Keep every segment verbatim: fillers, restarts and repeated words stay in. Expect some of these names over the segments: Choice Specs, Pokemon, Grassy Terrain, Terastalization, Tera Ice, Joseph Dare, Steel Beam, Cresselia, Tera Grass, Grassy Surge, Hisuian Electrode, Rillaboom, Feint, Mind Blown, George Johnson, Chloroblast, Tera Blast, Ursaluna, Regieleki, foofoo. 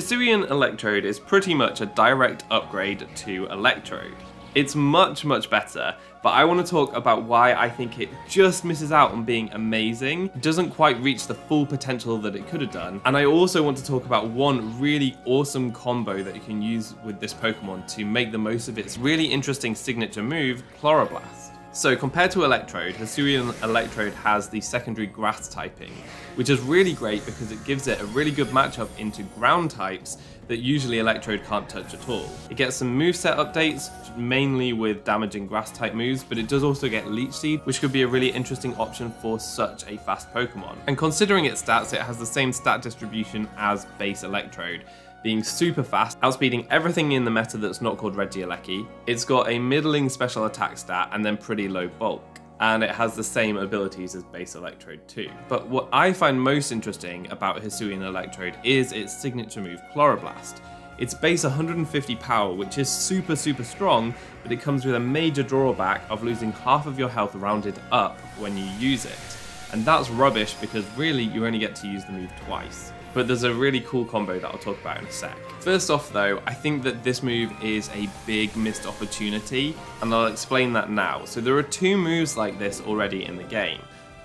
Hisuian Electrode is pretty much a direct upgrade to Electrode. It's much, much better, but I want to talk about why I think it just misses out on being amazing, doesn't quite reach the full potential that it could have done, and I also want to talk about one really awesome combo that you can use with this Pokemon to make the most of its really interesting signature move, Chloroblast. So compared to Electrode, Hisuian Electrode has the secondary grass typing, which is really great because it gives it a really good matchup into ground types that usually Electrode can't touch at all. It gets some moveset updates, mainly with damaging grass type moves, but it does also get Leech Seed, which could be a really interesting option for such a fast Pokemon. And considering its stats, it has the same stat distribution as base Electrode, being super fast, outspeeding everything in the meta that's not called Regieleki. It's got a middling special attack stat and then pretty low bulk, and it has the same abilities as base Electrode too. But what I find most interesting about Hisuian Electrode is its signature move, Chloroblast. It's base one hundred fifty power, which is super, super strong, but it comes with a major drawback of losing half of your health rounded up when you use it. And that's rubbish because really you only get to use the move twice. But there's a really cool combo that I'll talk about in a sec. First off though, I think that this move is a big missed opportunity, and I'll explain that now. So there are two moves like this already in the game.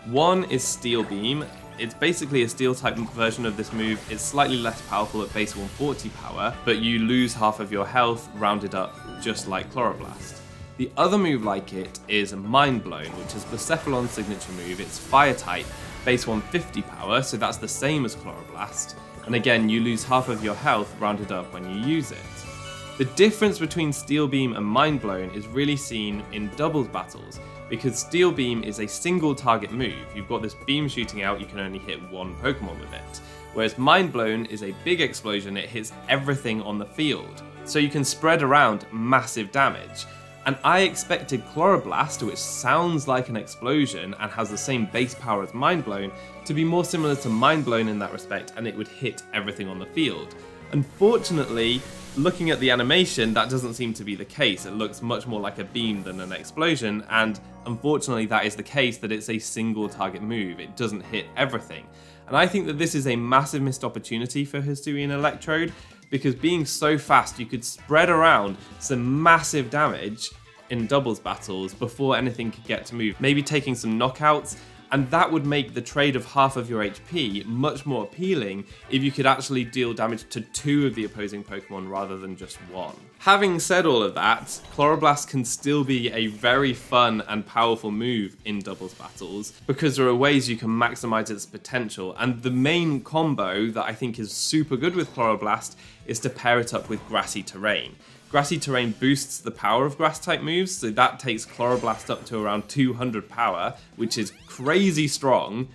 One is Steel Beam. It's basically a steel type version of this move. It's slightly less powerful at base one forty power, but you lose half of your health rounded up just like Chloroblast. The other move like it is Mind Blown, which is Blacephalon's signature move. It's fire type, base one fifty power, so that's the same as Chloroblast, and again you lose half of your health rounded up when you use it. The difference between Steel Beam and Mind Blown is really seen in doubles battles, because Steel Beam is a single target move. You've got this beam shooting out, you can only hit one Pokemon with it, whereas Mind Blown is a big explosion, it hits everything on the field, so you can spread around massive damage. And I expected Chloroblast, which sounds like an explosion and has the same base power as Mind Blown, to be more similar to Mind Blown in that respect, and it would hit everything on the field. Unfortunately, looking at the animation, that doesn't seem to be the case. It looks much more like a beam than an explosion, and unfortunately that is the case, that it's a single target move. It doesn't hit everything. And I think that this is a massive missed opportunity for Hisuian Electrode, because being so fast, you could spread around some massive damage in doubles battles before anything could get to move, maybe taking some knockouts, and that would make the trade of half of your H P much more appealing if you could actually deal damage to two of the opposing Pokemon rather than just one. Having said all of that, Chloroblast can still be a very fun and powerful move in doubles battles because there are ways you can maximize its potential, and the main combo that I think is super good with Chloroblast is to pair it up with Grassy Terrain. Grassy Terrain boosts the power of grass type moves, so that takes Chloroblast up to around two hundred power, which is crazy strong,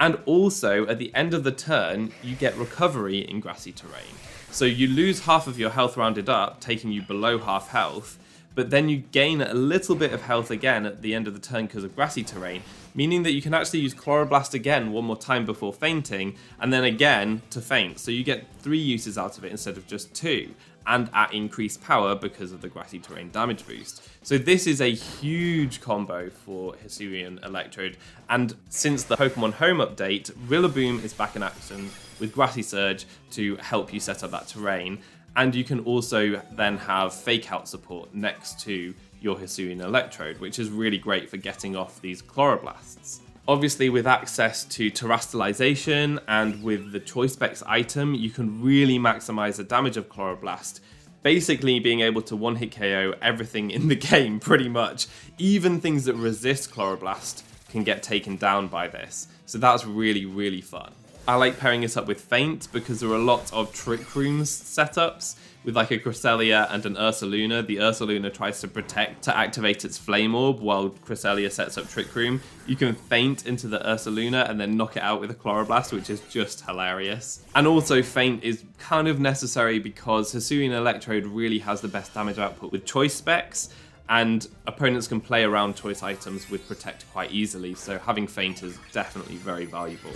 and also at the end of the turn you get recovery in Grassy Terrain. So you lose half of your health rounded up, taking you below half health, but then you gain a little bit of health again at the end of the turn because of Grassy Terrain, meaning that you can actually use Chloroblast again one more time before feinting, and then again to feint. So you get three uses out of it instead of just two, and at increased power because of the Grassy Terrain damage boost. So this is a huge combo for Hisuian Electrode, and since the Pokemon Home update, Rillaboom is back in action with Grassy Surge to help you set up that terrain, and you can also then have Fake Out support next to your Hisuian Electrode, which is really great for getting off these Chloroblasts. Obviously with access to Terastalization and with the Choice Specs item, you can really maximize the damage of Chloroblast, basically being able to one hit K O everything in the game pretty much. Even things that resist Chloroblast can get taken down by this, so that's really, really fun. I like pairing it up with Feint because there are a lot of Trick Room setups with like a Cresselia and an Ursaluna. The Ursaluna tries to protect to activate its Flame Orb while Cresselia sets up Trick Room. You can Feint into the Ursaluna and then knock it out with a Chloroblast, which is just hilarious. And also Feint is kind of necessary because Hisuian Electrode really has the best damage output with Choice Specs, and opponents can play around Choice items with Protect quite easily, so having Feint is definitely very valuable.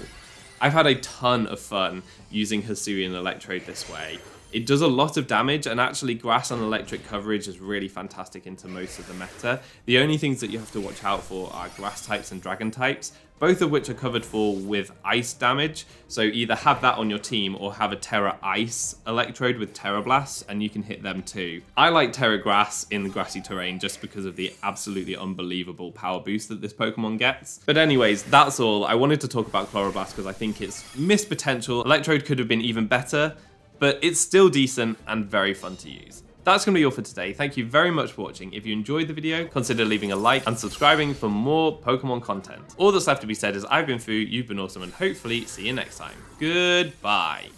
I've had a ton of fun using Hisuian Electrode this way, It does a lot of damage, and actually grass and electric coverage is really fantastic into most of the meta. The only things that you have to watch out for are grass types and dragon types, both of which are covered for with ice damage. So either have that on your team or have a Tera Ice Electrode with Tera Blast, and you can hit them too. I like Tera Grass in the Grassy Terrain just because of the absolutely unbelievable power boost that this Pokemon gets. But anyways, that's all. I wanted to talk about Chloroblast because I think it's missed potential. Electrode could have been even better, but it's still decent and very fun to use. That's going to be all for today. Thank you very much for watching. If you enjoyed the video, consider leaving a like and subscribing for more Pokemon content. All that's left to be said is I've been Foo, you've been awesome, and hopefully see you next time. Goodbye.